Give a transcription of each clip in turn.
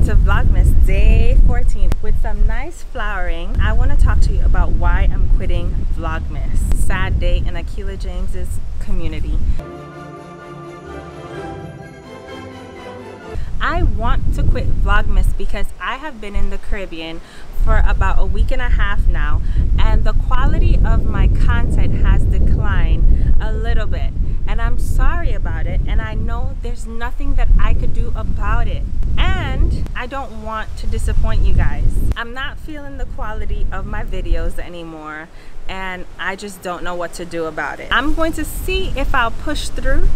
Welcome to Vlogmas day 14. With some nice flowering, I want to talk to you about why I'm quitting Vlogmas. Sad day in Akilah James's community. I want to quit Vlogmas because I have been in the Caribbean for about a week and a half now, and the quality of my content has declined a little bit, and I'm sorry about it, and I know there's nothing that I could do about it, and I don't want to disappoint you guys. I'm not feeling the quality of my videos anymore, and I just don't know what to do about it. I'm going to see if I'll push through,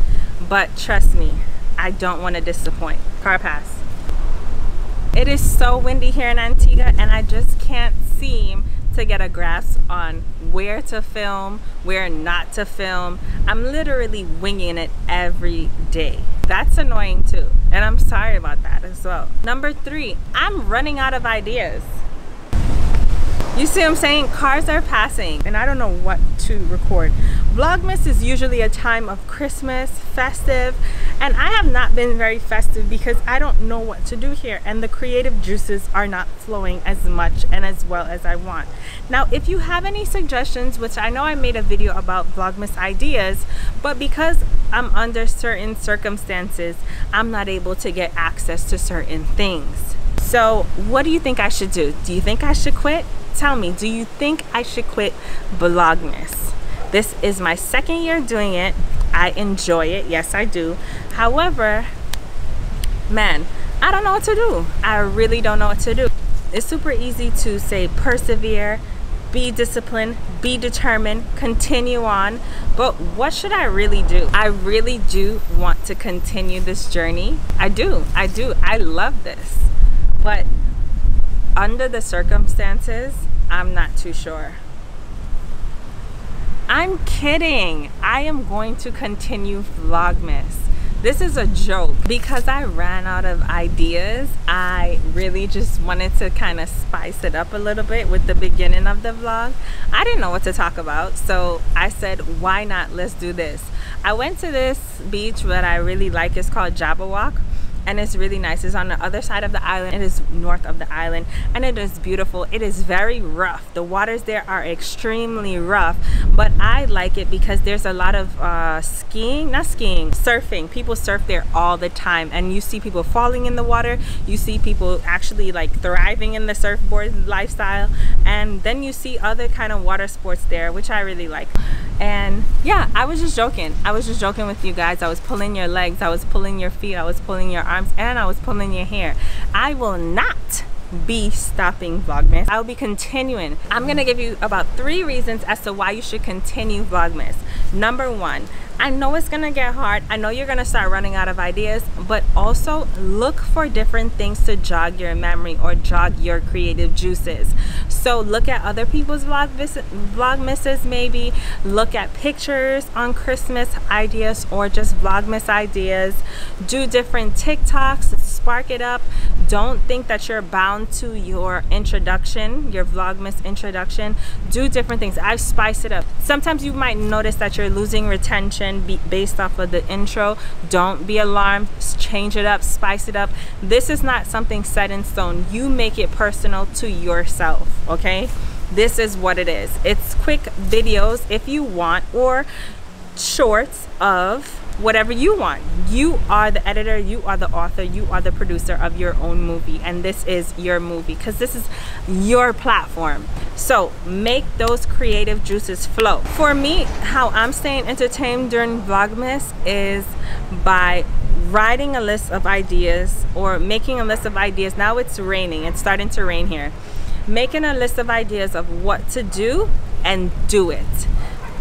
but trust me, I don't want to disappoint. Car pass. It is so windy here in Antigua, and I just can't seem to get a grasp on where to film, where not to film. I'm literally winging it every day. That's annoying too, and I'm sorry about that as well. Number three, I'm running out of ideas. You see what I'm saying? Cars are passing, and I don't know what to record. Vlogmas is usually a time of Christmas, festive, and I have not been very festive because I don't know what to do here, and the creative juices are not flowing as much and as well as I want. Now, if you have any suggestions, which I know I made a video about Vlogmas ideas, but because I'm under certain circumstances, I'm not able to get access to certain things. So what do you think I should do? Do you think I should quit? Tell me, do you think I should quit Vlogmas? This is my second year doing it. I enjoy it, yes I do. However, man, I don't know what to do. I really don't know what to do. It's super easy to say persevere, be disciplined, be determined, continue on, but what should I really do? I really do want to continue this journey. I do, I love this. But under the circumstances, I'm not too sure. I'm kidding. I am going to continue Vlogmas. This is a joke. Because I ran out of ideas, I really just wanted to kind of spice it up a little bit with the beginning of the vlog. I didn't know what to talk about, so I said, why not? Let's do this. I went to this beach that I really like. It's called Jabba Walk. And it's really nice. It's on the other side of the island. It is north of the island, and it is beautiful. It is very rough. The waters there are extremely rough, but I like it because there's a lot of surfing. People surf there all the time, and you see people falling in the water. You see people actually like thriving in the surfboard lifestyle, and then you see other kind of water sports there, which I really like. And yeah, I was just joking. I was just joking with you guys. I was pulling your legs, I was pulling your feet, I was pulling your arms, and I was pulling your hair. I will not be stopping Vlogmas. I'll be continuing. I'm gonna give you about three reasons as to why you should continue Vlogmas. Number one, I know it's gonna get hard. I know you're gonna start running out of ideas, but also look for different things to jog your memory or jog your creative juices. So look at other people's Vlogmases maybe. Look at pictures on Christmas ideas or just Vlogmas ideas. Do different TikToks, spark it up. Don't think that you're bound to your introduction, your Vlogmas introduction. Do different things. I've spiced it up. Sometimes you might notice that you're losing retention based off of the intro. Don't be alarmed. Change it up, spice it up. This is not something set in stone. You make it personal to yourself, okay? This is what it is. It's quick videos if you want, or shorts of whatever you want. You are the editor, you are the author, you are the producer of your own movie, and this is your movie because this is your platform. So make those creative juices flow. For me, how I'm staying entertained during Vlogmas is by writing a list of ideas, or making a list of ideas. Now it's raining, it's starting to rain here. Making a list of ideas of what to do and do it.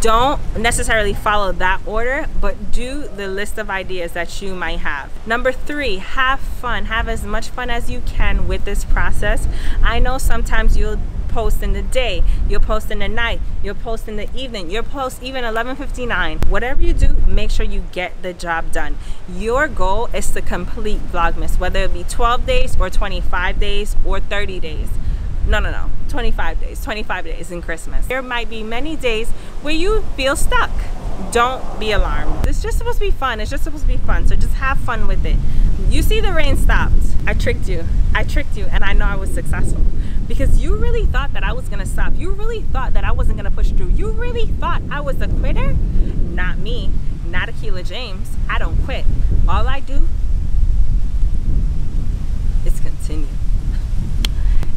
Don't necessarily follow that order, but do the list of ideas that you might have. Number three, have fun. Have as much fun as you can with this process. I know sometimes you'll post in the day, you'll post in the night, you'll post in the evening, you'll post even 11:59. Whatever you do, make sure you get the job done. Your goal is to complete Vlogmas, whether it be 12 days or 25 days or 30 days. No, 25 days in Christmas. There might be many days where you feel stuck. don't be alarmed. It's just supposed to be fun. It's just supposed to be fun. So just have fun with it. You see, the rain stopped. I tricked you. I tricked you, and I know I was successful, because you really thought that I was gonna stop. You really thought that I wasn't gonna push through. You really thought I was a quitter? Not me. Not Akilah James. I don't quit. All I do is continue.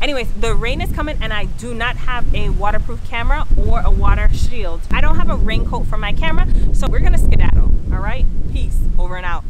Anyways, the rain is coming, and I do not have a waterproof camera or a water shield. I don't have a raincoat for my camera, so we're gonna skedaddle. All right, peace, over and out.